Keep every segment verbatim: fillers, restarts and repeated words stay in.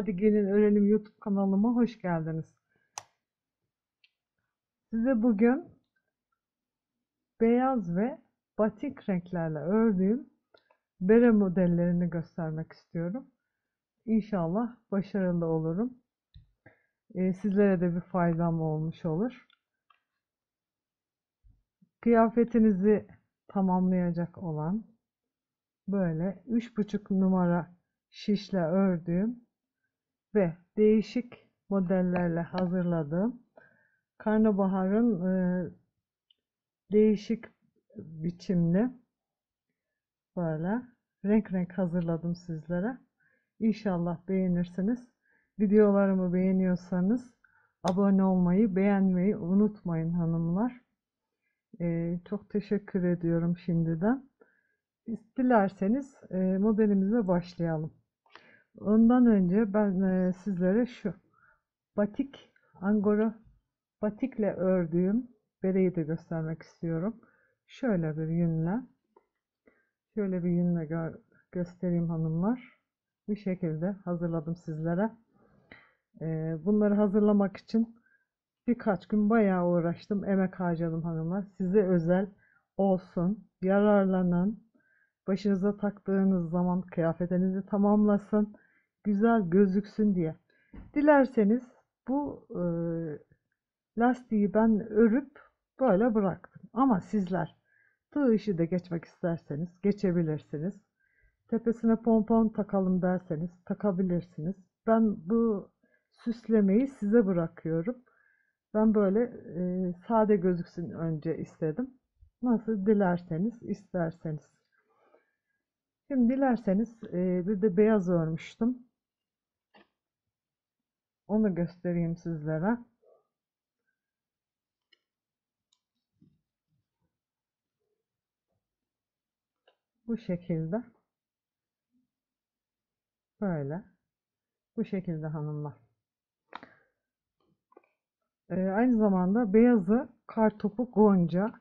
Hadi Gelin Örelim YouTube kanalıma hoş geldiniz. Size bugün beyaz ve batik renklerle ördüğüm bere modellerini göstermek istiyorum. İnşallah başarılı olurum. Ee, sizlere de bir faydam olmuş olur. Kıyafetinizi tamamlayacak olan böyle üç buçuk numara şişle ördüğüm ve değişik modellerle hazırladığım karnabaharın e, değişik biçimli böyle renk renk hazırladım sizlere. İnşallah beğenirsiniz. Videolarımı beğeniyorsanız abone olmayı, beğenmeyi unutmayın hanımlar. E, çok teşekkür ediyorum şimdiden. Dilerseniz e, modelimize başlayalım. Ondan önce ben e, sizlere şu batik, angora batikle ördüğüm bereyi de göstermek istiyorum. Şöyle bir yünle, şöyle bir yünle gö göstereyim hanımlar. Bu şekilde hazırladım sizlere. E, bunları hazırlamak için birkaç gün bayağı uğraştım, emek harcadım hanımlar. Size özel olsun, yararlanın. Başınıza taktığınız zaman kıyafetinizi tamamlasın, güzel gözüksün diye. Dilerseniz bu e, lastiği ben örüp böyle bıraktım. Ama sizler tığ işi de geçmek isterseniz geçebilirsiniz. Tepesine pompon takalım derseniz takabilirsiniz. Ben bu süslemeyi size bırakıyorum. Ben böyle e, sade gözüksün önce istedim. Nasıl dilerseniz, isterseniz. Şimdi dilerseniz bir de beyaz örmüştüm. Onu göstereyim sizlere. Bu şekilde. Böyle. Bu şekilde hanımlar. Aynı zamanda beyazı kartopu gonca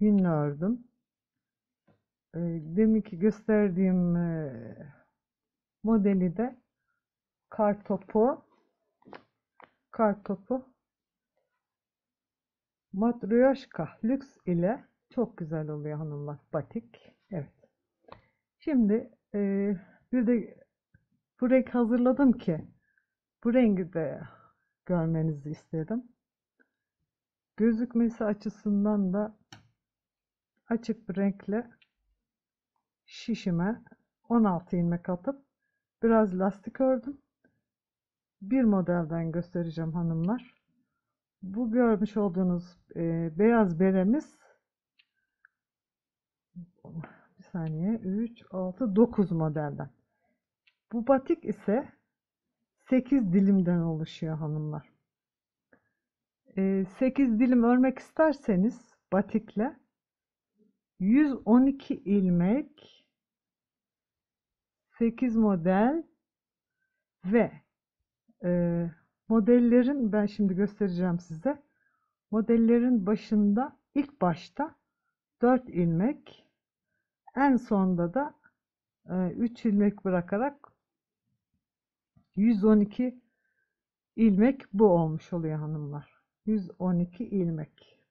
yünle ördüm. Deminki gösterdiğim modeli de kartopu kartopu matryoshka lüks ile çok güzel oluyor hanımlar batik. Evet. Şimdi bir de bu renk hazırladım ki bu rengi de görmenizi istedim. Gözükmesi açısından da açık bir renkle şişime on altı ilmek atıp biraz lastik ördüm. Bir modelden göstereceğim hanımlar. Bu görmüş olduğunuz e, beyaz beremiz bir saniye üç, altı, dokuz modelden. Bu batik ise sekiz dilimden oluşuyor hanımlar. E, sekiz dilim örmek isterseniz batikle yüz on iki ilmek, sekiz model ve e, modellerin, ben şimdi göstereceğim size, modellerin başında ilk başta dört ilmek, en sonda da e, üç ilmek bırakarak yüz on iki ilmek bu olmuş oluyor hanımlar. yüz on iki ilmek.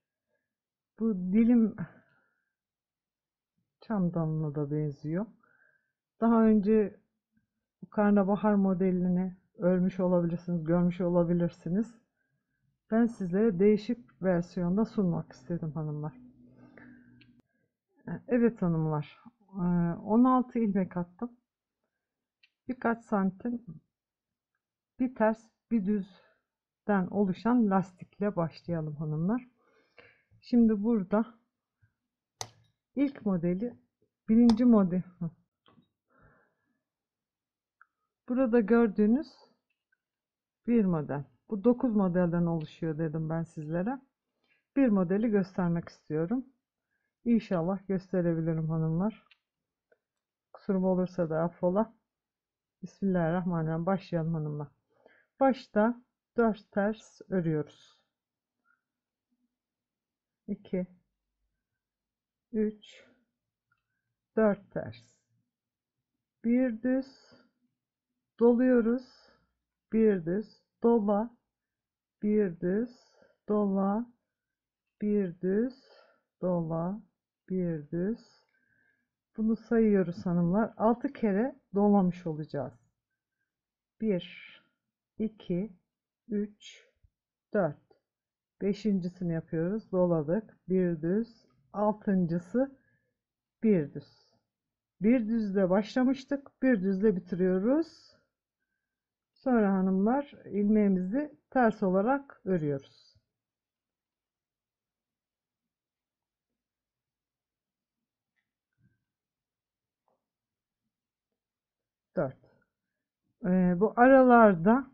Bu dilim çamdanına da benziyor. Daha önce bu karnabahar modelini örmüş olabilirsiniz, görmüş olabilirsiniz. Ben sizlere değişik versiyonda sunmak istedim hanımlar. Evet hanımlar, on altı ilmek attım. Birkaç santim bir ters bir düzden oluşan lastikle başlayalım hanımlar. Şimdi burada ilk modeli, birinci model. Burada gördüğünüz bir model. Bu dokuz modelden oluşuyor dedim ben sizlere. Bir modeli göstermek istiyorum. İnşallah gösterebilirim hanımlar. Kusurum olursa da affola. Bismillahirrahmanirrahim. Başlayalım hanımlar. Başta dört ters örüyoruz. iki, üç, dört ters. Bir düz. Doluyoruz. bir düz dola, bir düz dola, bir düz dola, bir düz. Bunu sayıyoruz hanımlar. altı kere dolamış olacağız. bir iki üç dört. beşincisini yapıyoruz. Doladık. bir düz. altıncısı bir düz. bir düzle başlamıştık. bir düzle bitiriyoruz. Sonra hanımlar ilmeğimizi ters olarak örüyoruz. dört. Ee, bu aralarda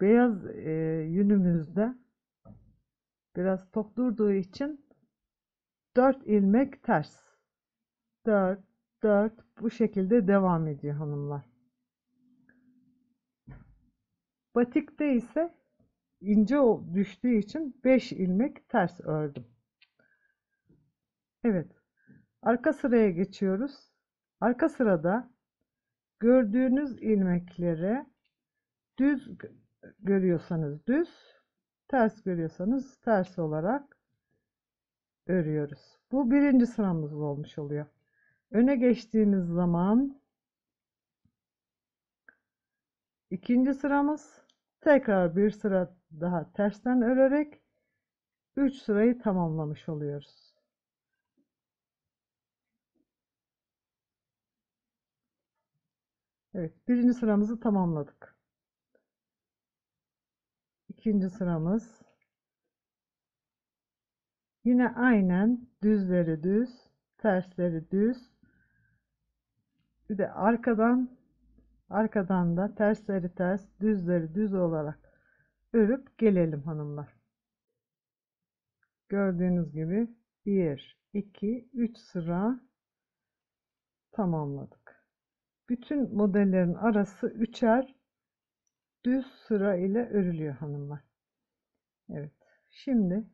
beyaz e, yünümüzde biraz tok durduğu için dört ilmek ters. dört dört bu şekilde devam ediyor hanımlar. Batikte ise ince düştüğü için beş ilmek ters ördüm. Evet. Arka sıraya geçiyoruz. Arka sırada gördüğünüz ilmekleri düz görüyorsanız düz, ters görüyorsanız ters olarak örüyoruz. Bu birinci sıramız olmuş oluyor. Öne geçtiğimiz zaman ikinci sıramız, tekrar bir sıra daha tersten örerek üç sırayı tamamlamış oluyoruz. Evet, birinci sıramızı tamamladık. İkinci sıramız yine aynen düzleri düz, tersleri düz. Bir de arkadan arkadan da tersleri ters, düzleri düz olarak örüp gelelim hanımlar. Gördüğünüz gibi bir iki üç sıra tamamladık. Bütün modellerin arası üçer düz sıra ile örülüyor hanımlar. Evet. Şimdi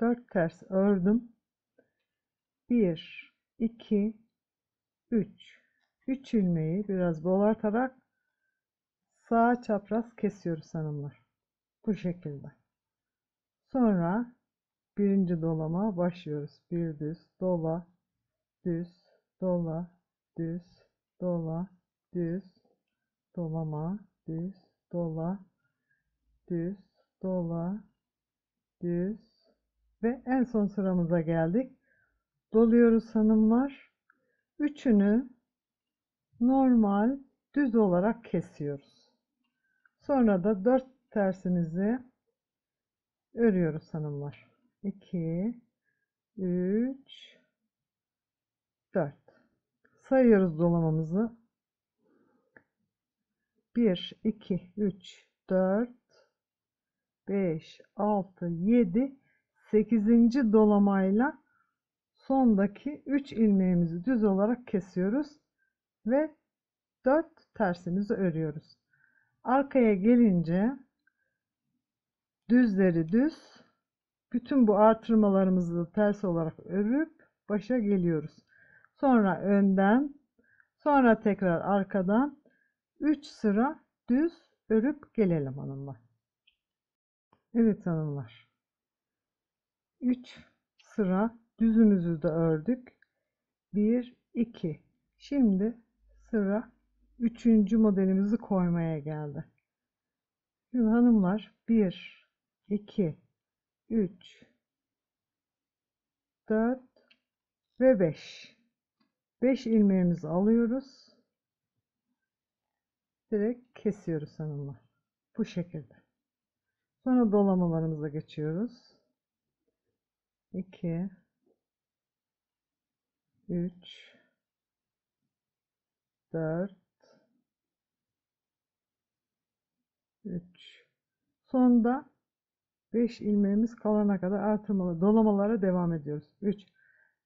dört ters ördüm. bir iki üç. üç ilmeği biraz dolartarak sağa çapraz kesiyoruz hanımlar. Bu şekilde. Sonra birinci dolama başlıyoruz. bir düz, dola, düz, dola, düz, dola, düz, dolama, düz, dola, düz, dola, düz ve en son sıramıza geldik. Doluyoruz hanımlar. Üçünü normal düz olarak kesiyoruz. Sonra da dört tersimizi örüyoruz hanımlar. iki üç dört. Sayıyoruz dolamamızı. bir iki üç dört beş altı yedi sekizinci dolamayla sondaki üç ilmeğimizi düz olarak kesiyoruz ve dört tersimizi örüyoruz. Arkaya gelince düzleri düz, bütün bu artırmalarımızı ters olarak örüp başa geliyoruz. Sonra önden, sonra tekrar arkadan üç sıra düz örüp gelelim hanımlar. Evet hanımlar. üç sıra düzümüzü de ördük. bir iki. Şimdi sıra üçüncü modelimizi koymaya geldi. Şimdi hanımlar bir iki üç dört ve beş. beş ilmeğimizi alıyoruz. Direkt kesiyoruz hanımlar. Bu şekilde. Sonra dolamalarımıza geçiyoruz. iki üç dört üç. Sonda beş ilmeğimiz kalana kadar artırmalı dolamalara devam ediyoruz. üç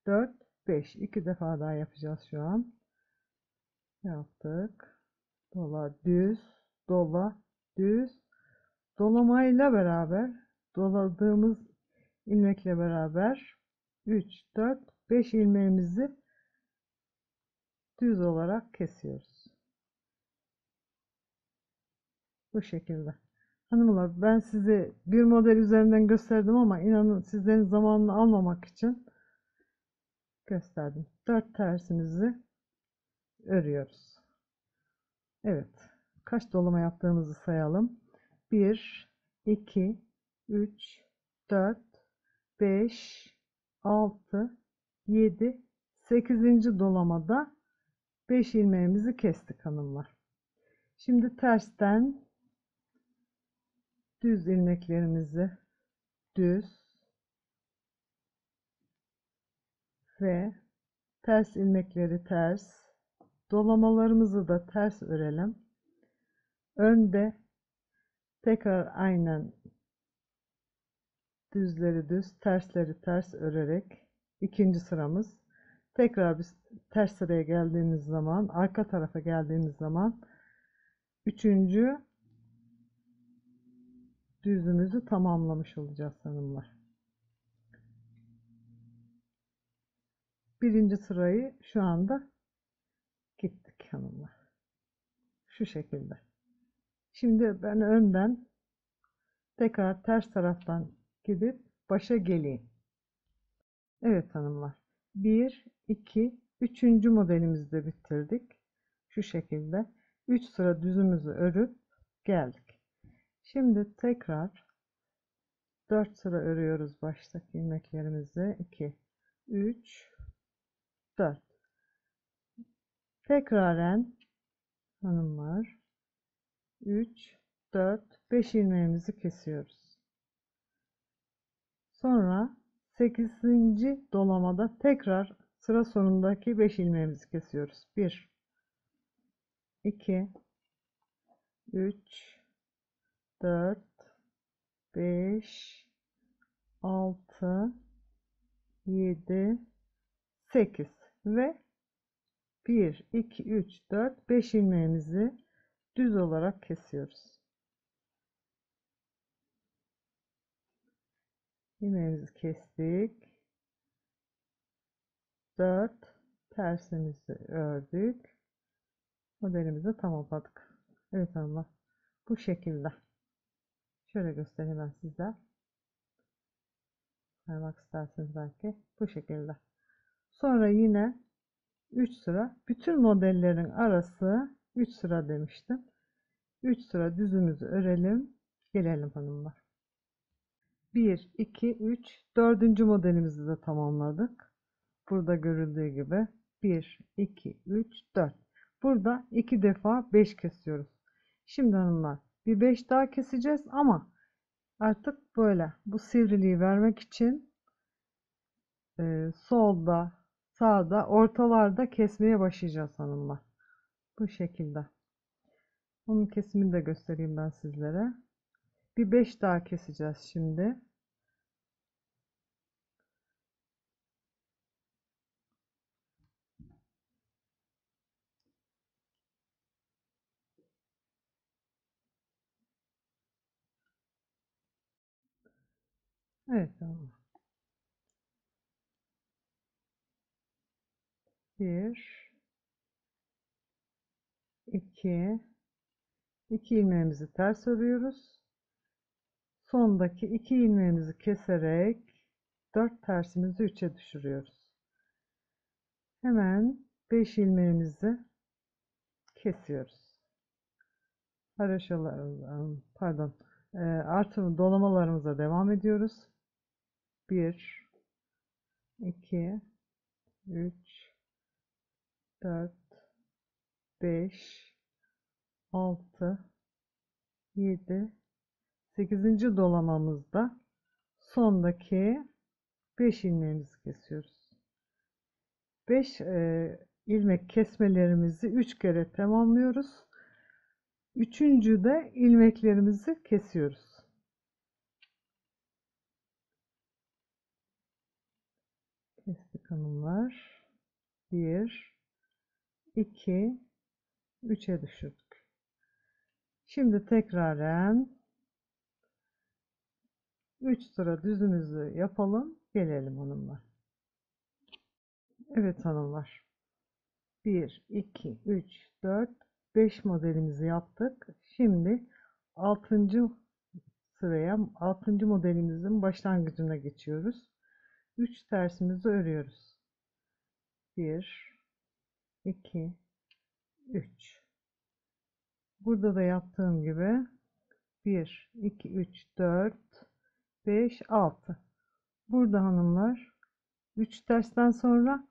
dört beş. iki defa daha yapacağız şu an. Yaptık. Dola düz, dola düz. Dolamayla beraber, doladığımız ilmekle beraber üç dört beş ilmeğimizi düz olarak kesiyoruz. Bu şekilde. Hanımlar, ben sizi bir model üzerinden gösterdim ama inanın sizlerin zamanını almamak için gösterdim. Dört tersimizi örüyoruz. Evet. Kaç dolama yaptığımızı sayalım. bir, iki, üç, dört, beş, altı, yedi, sekizinci dolamada beş ilmeğimizi kestik hanımlar. Şimdi tersten düz ilmeklerimizi düz ve ters ilmekleri ters, dolamalarımızı da ters örelim. Önde tekrar aynen düzleri düz, tersleri ters örerek ikinci sıramız. Tekrar biz ters sıraya geldiğimiz zaman, arka tarafa geldiğimiz zaman üçüncü düzümüzü tamamlamış olacağız hanımlar. Birinci sırayı şu anda gittik hanımlar. Şu şekilde. Şimdi ben önden tekrar ters taraftan gidip başa geleyim. Evet hanımlar. bir, iki, üçüncü modelimizi de bitirdik. Şu şekilde. üç sıra düzümüzü örüp geldik. Şimdi tekrar dört sıra örüyoruz baştaki ilmeklerimizi. iki, üç, dört. Tekraren hanımlar üç, dört, beş ilmeğimizi kesiyoruz. Sonra sekizinci dolamada tekrar sıra sonundaki beş ilmeğimizi kesiyoruz. bir, iki, üç, dört, beş, altı, yedi, sekiz ve bir, iki, üç, dört, beş ilmeğimizi düz olarak kesiyoruz. İlmeğimizi kestik. dört tersimizi ördük. Modelimizi tamamladık. Evet hanımlar. Bu şekilde. Şöyle göstereyim ben size. Saymak isterseniz belki. Bu şekilde. Sonra yine üç sıra. Bütün modellerin arası üç sıra demiştim. üç sıra düzümüzü örelim. Gelelim hanımlar. bir, iki, üç, dördüncü modelimizi de tamamladık. Burada görüldüğü gibi bir, iki, üç, dört. Burada iki defa beş kesiyoruz. Şimdi hanımlar bir beş daha keseceğiz ama artık böyle bu sivriliği vermek için e, solda, sağda, ortalarda kesmeye başlayacağız hanımlar. Bu şekilde. Onun kesimini de göstereyim ben sizlere. Bir beş daha keseceğiz şimdi. Evet tamam. Bir, iki, iki ilmeğimizi ters örüyoruz. Sondaki iki ilmeğimizi keserek dört tersimizi üçe düşürüyoruz. Hemen beş ilmeğimizi kesiyoruz. Haroşalar, pardon, artı dolamalarımıza devam ediyoruz. bir, iki, üç, dört, beş, altı, yedi, sekizinci dolamamızda sondaki beş ilmeğimizi kesiyoruz. beş e, ilmek kesmelerimizi üç kere tamamlıyoruz. üçüncüde ilmeklerimizi kesiyoruz. Kestik hanımlar. bir, iki, üçe düşürdük. Şimdi tekraren üç sıra düzümüzü yapalım. Gelelim hanımlar. Evet hanımlar. bir, iki, üç, dört, beş modelimizi yaptık. Şimdi altıncı sıraya, altıncı modelimizin başlangıcına geçiyoruz. üç tersimizi örüyoruz. bir iki üç. Burada da yaptığım gibi bir iki üç dört beş altı. Burada hanımlar üç tersten sonra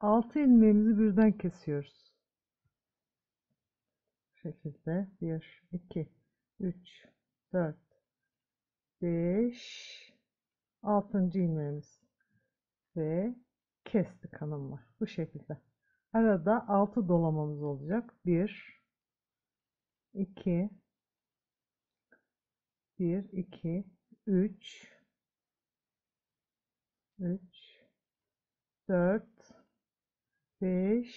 altı ilmeğimizi birden kesiyoruz. Bu şekilde bir iki üç dört beş altıncı ilmeğimiz ve kestik hanımlar. Bu şekilde. Arada altı dolamamız olacak. bir iki bir iki üç üç dört beş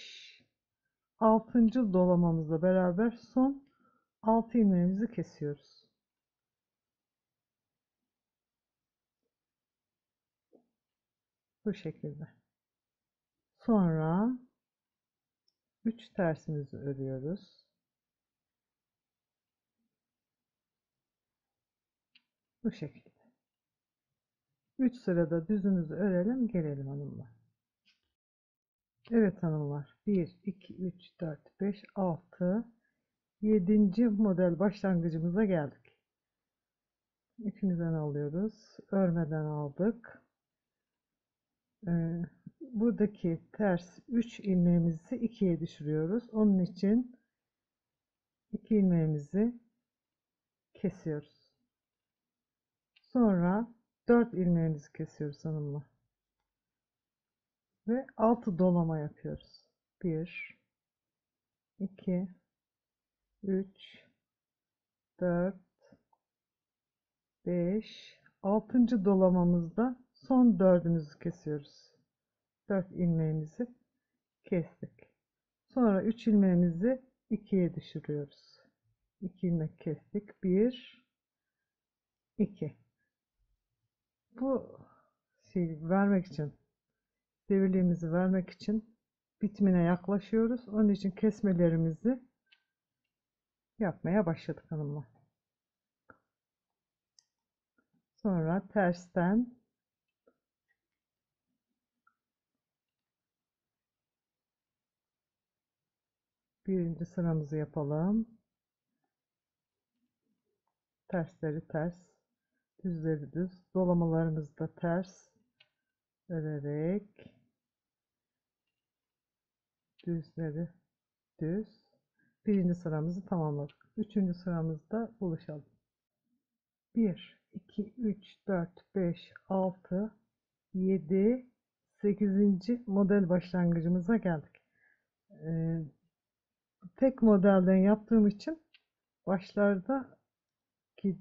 altıncı dolamamızla beraber son altı ilmeğimizi kesiyoruz. Bu şekilde. Sonra üç tersimizi örüyoruz. Bu şekilde. üç sırada düzümüzü örelim, gelelim hanımlar. Evet hanımlar. bir iki üç dört beş altı yedinci model başlangıcımıza geldik. İçimizden alıyoruz. Örmeden aldık. Ee, buradaki ters üç ilmeğimizi ikiye düşürüyoruz. Onun için iki ilmeğimizi kesiyoruz. Sonra dört ilmeğimizi kesiyoruz hanımlar. Ve altı dolama yapıyoruz. bir iki üç dört beş altıncı dolamamızda son dördümüzü kesiyoruz. dört ilmeğimizi kestik. Sonra üç ilmeğimizi ikiye düşürüyoruz. iki ilmek kestik. bir iki. Bu şey vermek için, devirliğimizi vermek için bitimine yaklaşıyoruz. Onun için kesmelerimizi yapmaya başladık hanımlar. Sonra tersten birinci sıramızı yapalım. Tersleri ters, düzleri düz, dolamalarımızı da ters örerek düzleri düz birinci sıramızı tamamladık. Üçüncü sıramızda buluşalım. Bir iki üç dört beş altı yedi sekizinci model başlangıcımıza geldik. Ee, tek modelden yaptığım için başlarda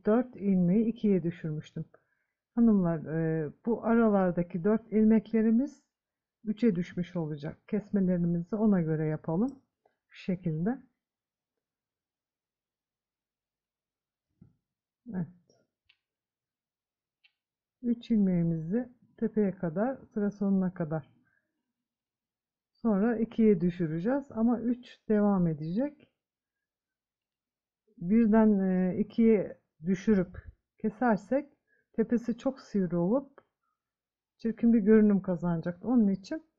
dört ilmeği ikiye düşürmüştüm. Hanımlar, bu aralardaki dört ilmeklerimiz üçe düşmüş olacak. Kesmelerimizi ona göre yapalım. Şu şekilde. Evet. üç ilmeğimizi tepeye kadar, sıra sonuna kadar. Sonra ikiye düşüreceğiz ama üç devam edecek. Birden ikiye düşürüp kesersek tepesi çok sivri olup çirkin bir görünüm kazanacak. Onun için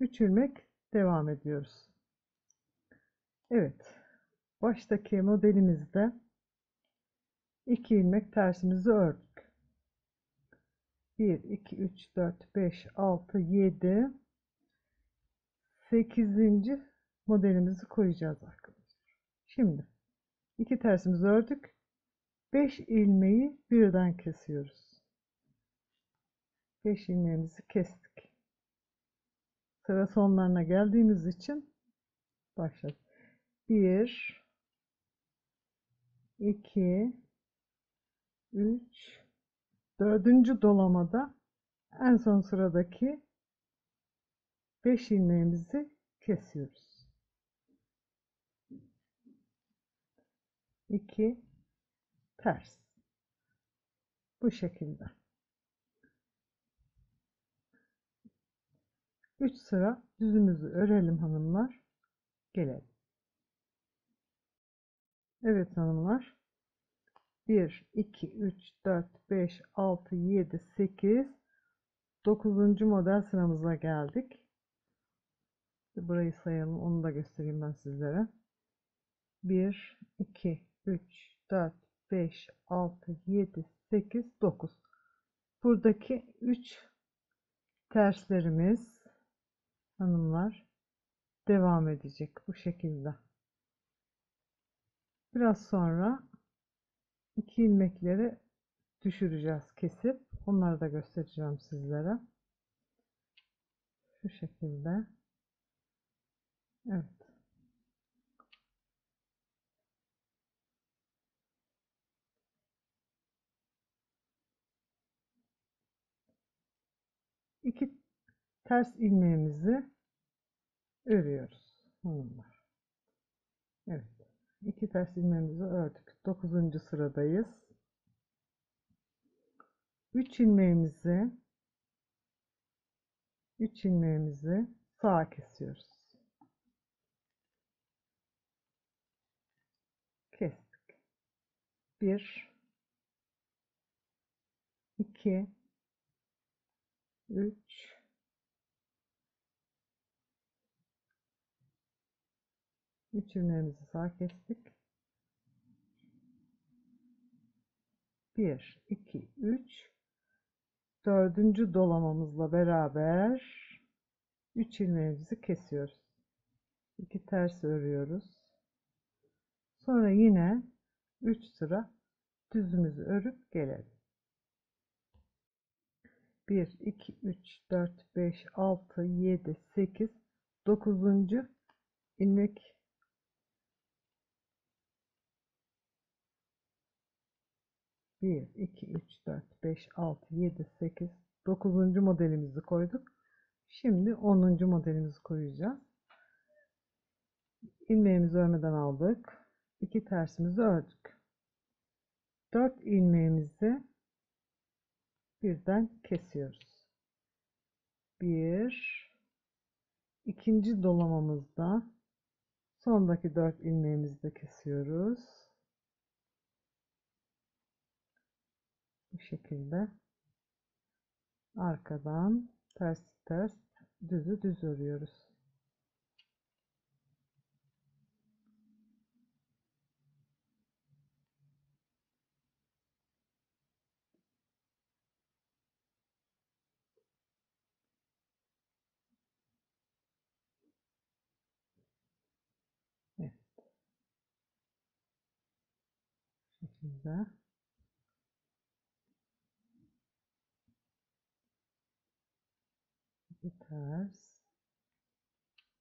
üç ilmek devam ediyoruz. Evet. Baştaki modelimizde iki ilmek tersimizi ördük. bir iki üç dört beş altı yedi sekizinci modelimizi koyacağız arkadaşlar. Şimdi iki tersimizi ördük. beş ilmeği birden kesiyoruz. beş ilmeğimizi kestik. Sıra sonlarına geldiğimiz için başladık. bir iki üç dördüncü dolamada en son sıradaki beş ilmeğimizi kesiyoruz. iki ters. Bu şekilde. üç sıra düzümüzü örelim hanımlar. Gelelim. Evet hanımlar. bir, iki, üç, dört, beş, altı, yedi, sekiz, dokuzuncu model sıramıza geldik. Burayı sayalım, onu da göstereyim ben sizlere. bir, iki, üç, dört, beş, altı, yedi, sekiz, dokuz. Buradaki üç terslerimiz hanımlar devam edecek bu şekilde. Biraz sonra iki ilmekleri düşüreceğiz kesip, onları da göstereceğim sizlere. Şu şekilde. Evet. İki ters ilmeğimizi örüyoruz hanımlar. Evet. İki ters ilmeğimizi ördük. dokuzuncu sıradayız. üç ilmeğimizi üç ilmeğimizi sağa kesiyoruz. Kestik. bir, iki, üç, üç ilmeğimizi sağa kestik. bir, iki, üç. dördüncü dolamamızla beraber üç ilmeğimizi kesiyoruz. iki ters örüyoruz. Sonra yine üç sıra düzümüzü örüp gelelim. bir, iki, üç, dört, beş, altı, yedi, sekiz, dokuzuncu ilmek bir, iki, üç, dört, beş, altı, yedi, sekiz, dokuzuncu modelimizi koyduk. Şimdi onuncu modelimizi koyacağız. İlmeğimizi örmeden aldık. iki tersimizi ördük. dört ilmeğimizi birden kesiyoruz. bir, ikinci dolamamızda sondaki dört ilmeğimizi de kesiyoruz. Bu şekilde arkadan ters ters düzü düz örüyoruz. Evet. Bu şekilde. Bir ters,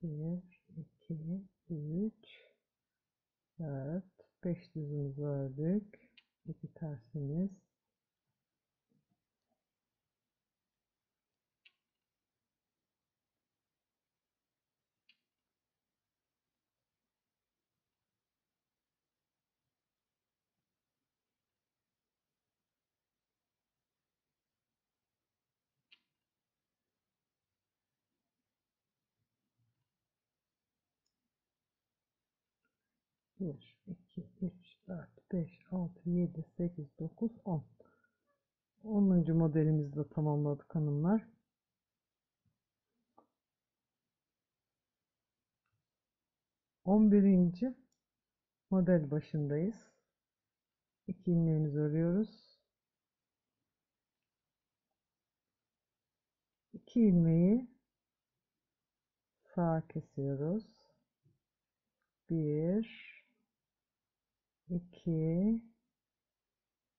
bir, iki, üç, dört, beş düzümüzü ördük, iki tersimiz, bir, iki, üç, dört, beş, altı, yedi, sekiz, dokuz, on. onuncu modelimizi de tamamladık hanımlar. on birinci model başındayız. iki ilmeğimizi örüyoruz. iki ilmeği sağa kesiyoruz. bir, iki,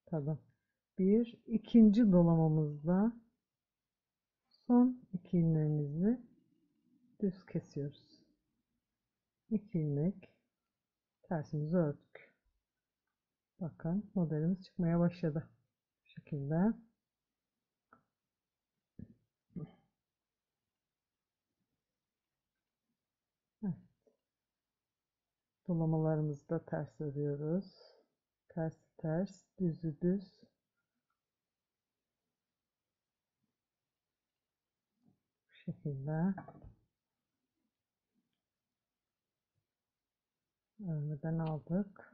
pardon, bir, ikinci dolamamızda son iki ilmeğimizi düz kesiyoruz. iki ilmek tersimizi ördük. Bakın modelimiz çıkmaya başladı. Bu şekilde. Dolamalarımızı da ters örüyoruz. Ters ters, düzü düz. Bu şekilde. Örmeden aldık.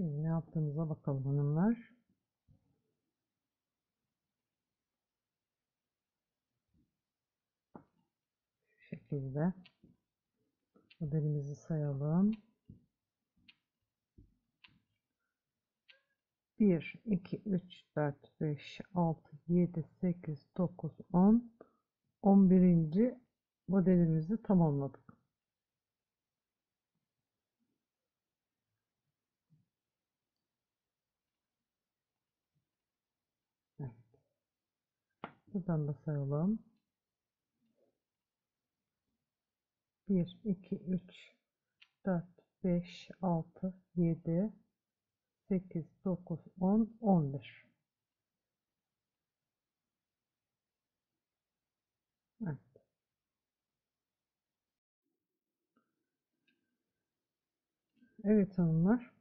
Şimdi ne yaptığımıza bakalım hanımlar. Şu şekilde modelimizi sayalım. bir, iki, üç, dört, beş, altı, yedi, sekiz, dokuz, on. on birinci modelimizi tamamladık. Evet. Buradan da sayalım. bir, iki, üç, dört, beş, altı, yedi, sekiz, dokuz, on, on bir. Evet. Evet hanımlar.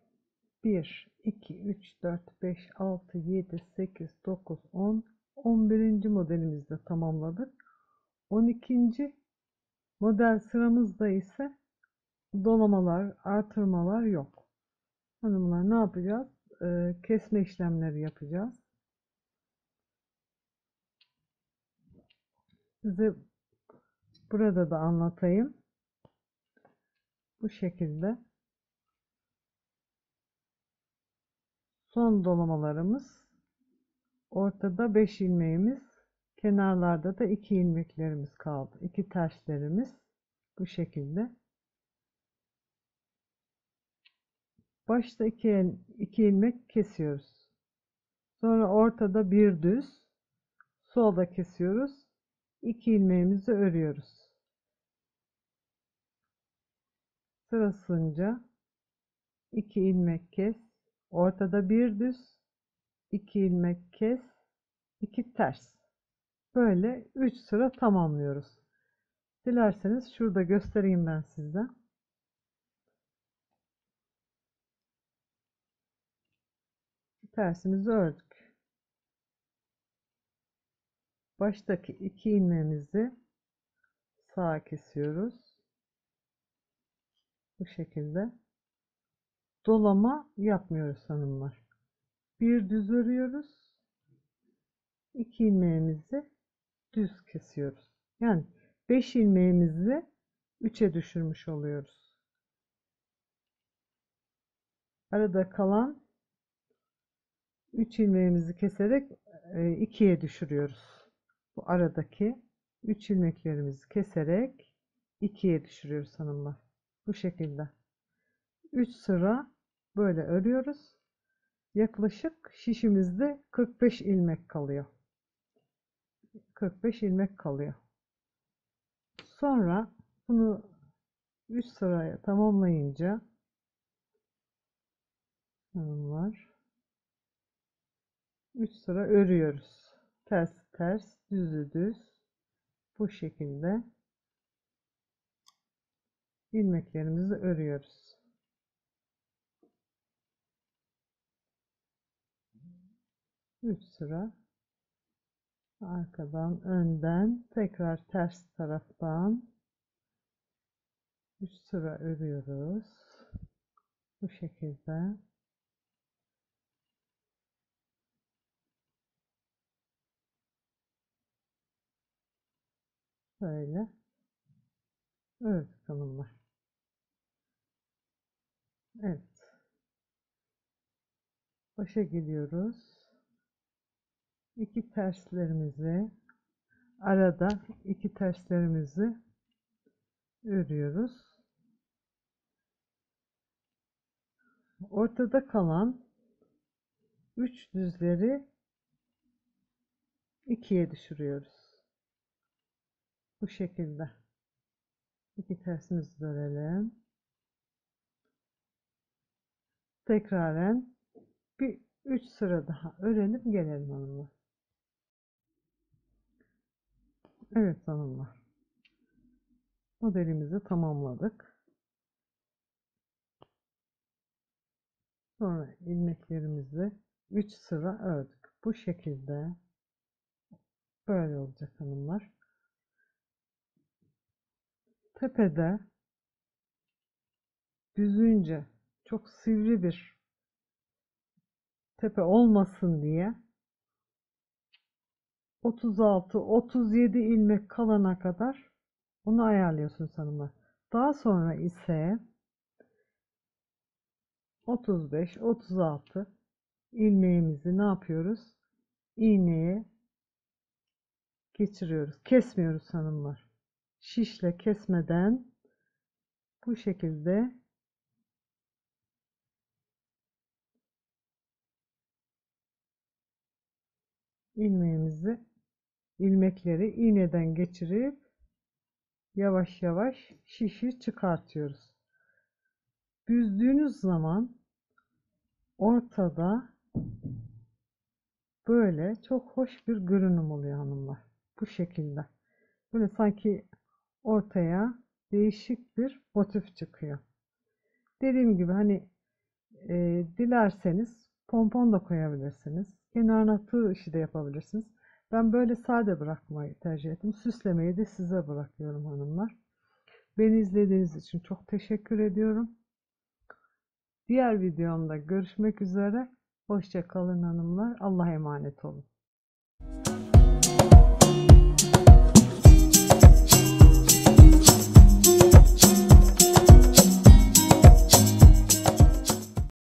bir, iki, üç, dört, beş, altı, yedi, sekiz, dokuz, on. on birinci modelimizde tamamladık. on ikinci model sıramızda ise dolamalar, artırmalar yok. Hanımlar ne yapacağız? Ee, kesme işlemleri yapacağız. Size burada da anlatayım. Bu şekilde son dolamalarımız, ortada beş ilmeğimiz, kenarlarda da iki ilmeklerimiz kaldı. iki terslerimiz bu şekilde. Başta iki, iki ilmek kesiyoruz. Sonra ortada bir düz, solda kesiyoruz. iki ilmeğimizi örüyoruz. Sırasınca iki ilmek kes, ortada bir düz, iki ilmek kes, iki ters. Böyle üç sıra tamamlıyoruz. Dilerseniz şurada göstereyim ben size. Tersimizi ördük. Baştaki iki ilmeğimizi sağa kesiyoruz. Bu şekilde dolama yapmıyoruz hanımlar. Bir düz örüyoruz. iki ilmeğimizi düz kesiyoruz. Yani beş ilmeğimizi üçe düşürmüş oluyoruz. Arada kalan üç ilmeğimizi keserek ikiye düşürüyoruz. Bu aradaki üç ilmeklerimizi keserek ikiye düşürüyoruz hanımlar. Bu şekilde. üç sıra böyle örüyoruz. Yaklaşık şişimizde kırk beş ilmek kalıyor. kırk beş ilmek kalıyor. Sonra bunu üç sıraya tamamlayınca hanımlar üç sıra örüyoruz. Ters ters, düzü düz. Bu şekilde ilmeklerimizi örüyoruz. üç sıra arkadan, önden, tekrar ters taraftan üç sıra örüyoruz. Bu şekilde. Böyle ördük hanımlar. Evet. Başa gidiyoruz. İki terslerimizi, arada iki terslerimizi örüyoruz. Ortada kalan üç düzleri ikiye düşürüyoruz. Bu şekilde iki tersimizi örelim. Tekraren bir üç sıra daha örelim, gelelim hanımlar. Evet hanımlar. Modelimizi tamamladık. Sonra ilmeklerimizi üç sıra ördük. Bu şekilde böyle olacak hanımlar. Tepede düzünce çok sivri bir tepe olmasın diye otuz altı otuz yedi ilmek kalana kadar onu ayarlıyorsunuz hanımlar. Daha sonra ise otuz beş otuz altı ilmeğimizi ne yapıyoruz? İğneye geçiriyoruz. Kesmiyoruz hanımlar. Şişle kesmeden bu şekilde ilmeğimizi, ilmekleri iğneden geçirip yavaş yavaş şişi çıkartıyoruz. Büzdüğünüz zaman ortada böyle çok hoş bir görünüm oluyor hanımlar. Bu şekilde. Böyle sanki ortaya değişik bir motif çıkıyor. Dediğim gibi hani e, dilerseniz pompon da koyabilirsiniz. Kenarına tığ işi de yapabilirsiniz. Ben böyle sade bırakmayı tercih ettim. Süslemeyi de size bırakıyorum hanımlar. Beni izlediğiniz için çok teşekkür ediyorum. Diğer videomda görüşmek üzere. Hoşça kalın hanımlar. Allah'a emanet olun.